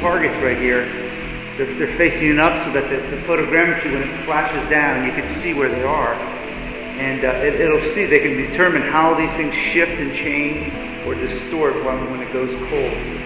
targets right here. They're facing it up so that the photogrammetry, when it flashes down, you can see where they are. And they can determine how these things shift and change or distort when it goes cold.